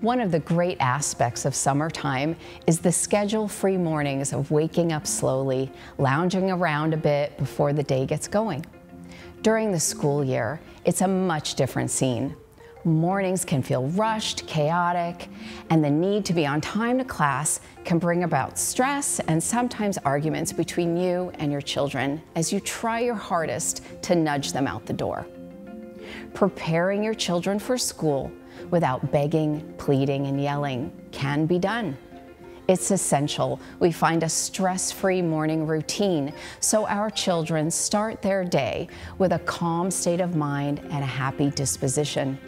One of the great aspects of summertime is the schedule-free mornings of waking up slowly, lounging around a bit before the day gets going. During the school year, it's a much different scene. Mornings can feel rushed, chaotic, and the need to be on time to class can bring about stress and sometimes arguments between you and your children as you try your hardest to nudge them out the door. Preparing your children for school without begging, pleading, and yelling can be done. It's essential we find a stress-free morning routine so our children start their day with a calm state of mind and a happy disposition.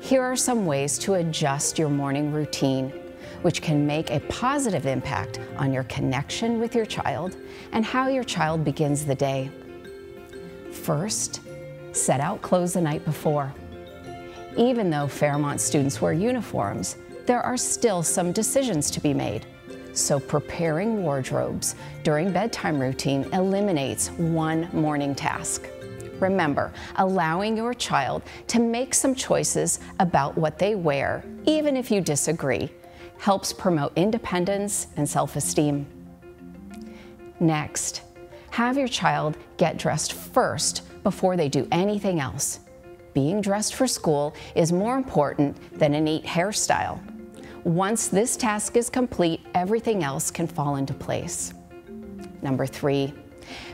Here are some ways to adjust your morning routine, which can make a positive impact on your connection with your child and how your child begins the day. First, set out clothes the night before. Even though Fairmont students wear uniforms, there are still some decisions to be made. So preparing wardrobes during bedtime routine eliminates one morning task. Remember, allowing your child to make some choices about what they wear, even if you disagree, helps promote independence and self-esteem. Next, have your child get dressed first before they do anything else. Being dressed for school is more important than a neat hairstyle. Once this task is complete, everything else can fall into place. Number 3.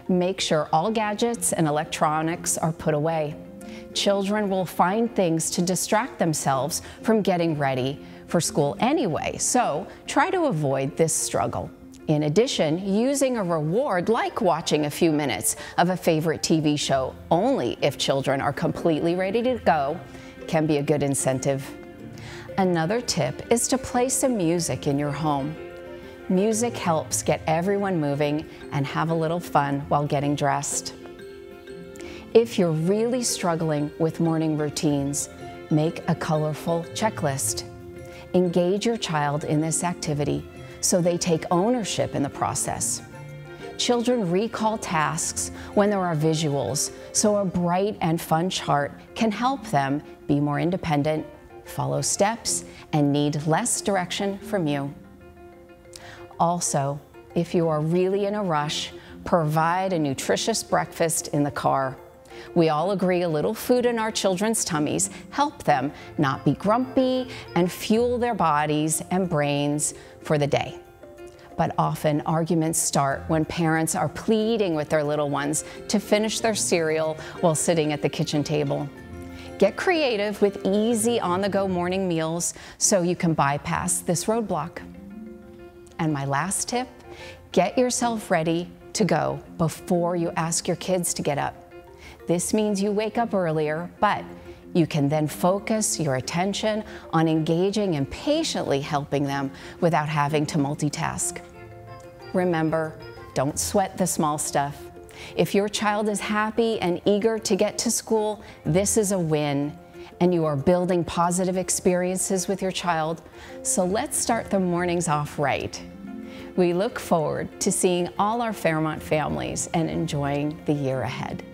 Make sure all gadgets and electronics are put away. Children will find things to distract themselves from getting ready for school anyway, so try to avoid this struggle. In addition, using a reward like watching a few minutes of a favorite TV show only if children are completely ready to go can be a good incentive. Another tip is to play some music in your home. Music helps get everyone moving and have a little fun while getting dressed. If you're really struggling with morning routines, make a colorful checklist. Engage your child in this activity so they take ownership in the process. Children recall tasks when there are visuals, so a bright and fun chart can help them be more independent, follow steps, and need less direction from you. Also, if you are really in a rush, provide a nutritious breakfast in the car. We all agree a little food in our children's tummies help them not be grumpy and fuel their bodies and brains for the day. But often arguments start when parents are pleading with their little ones to finish their cereal while sitting at the kitchen table. Get creative with easy on-the-go morning meals so you can bypass this roadblock. And my last tip, get yourself ready to go before you ask your kids to get up. This means you wake up earlier, but you can then focus your attention on engaging and patiently helping them without having to multitask. Remember, don't sweat the small stuff. If your child is happy and eager to get to school, this is a win, and you are building positive experiences with your child, so let's start the mornings off right. We look forward to seeing all our Fairmont families and enjoying the year ahead.